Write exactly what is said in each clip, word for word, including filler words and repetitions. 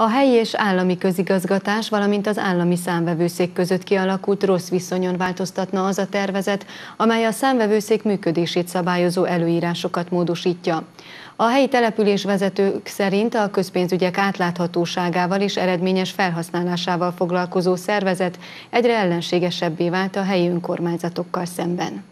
A helyi és állami közigazgatás, valamint az állami számvevőszék között kialakult rossz viszonyon változtatna az a tervezet, amely a számvevőszék működését szabályozó előírásokat módosítja. A helyi településvezetők szerint a közpénzügyek átláthatóságával és eredményes felhasználásával foglalkozó szervezet egyre ellenségesebbé vált a helyi önkormányzatokkal szemben.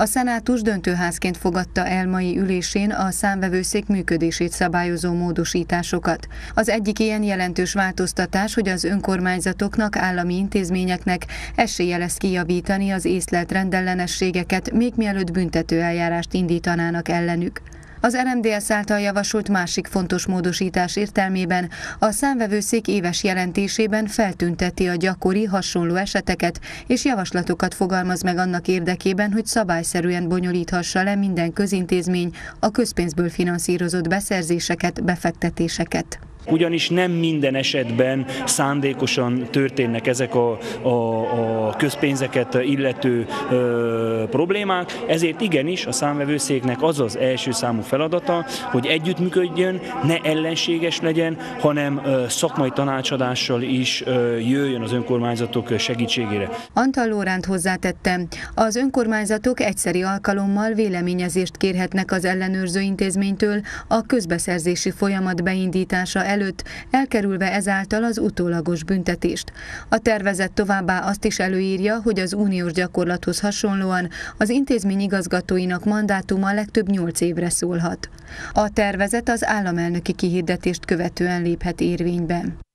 A szenátus döntőházként fogadta el mai ülésén a számvevőszék működését szabályozó módosításokat. Az egyik ilyen jelentős változtatás, hogy az önkormányzatoknak, állami intézményeknek esélye lesz kijavítani az észlelt rendellenességeket, még mielőtt büntetőeljárást indítanának ellenük. Az er em dé es által javasolt másik fontos módosítás értelmében a számvevőszék éves jelentésében feltünteti a gyakori, hasonló eseteket, és javaslatokat fogalmaz meg annak érdekében, hogy szabályszerűen bonyolíthassa le minden közintézmény a közpénzből finanszírozott beszerzéseket, befektetéseket. Ugyanis nem minden esetben szándékosan történnek ezek a, a, a közpénzeket illető ö, problémák, ezért igenis a számvevőszéknek az az első számú feladata, hogy együttműködjön, ne ellenséges legyen, hanem ö, szakmai tanácsadással is ö, jöjjön az önkormányzatok segítségére. Antal Lóránt hozzátette, az önkormányzatok egyszeri alkalommal véleményezést kérhetnek az ellenőrző intézménytől a közbeszerzési folyamat beindítása előtt, előtt, elkerülve ezáltal az utólagos büntetést. A tervezet továbbá azt is előírja, hogy az uniós gyakorlathoz hasonlóan az intézmény igazgatóinak mandátuma legtöbb nyolc évre szólhat. A tervezet az államelnöki kihirdetést követően léphet érvénybe.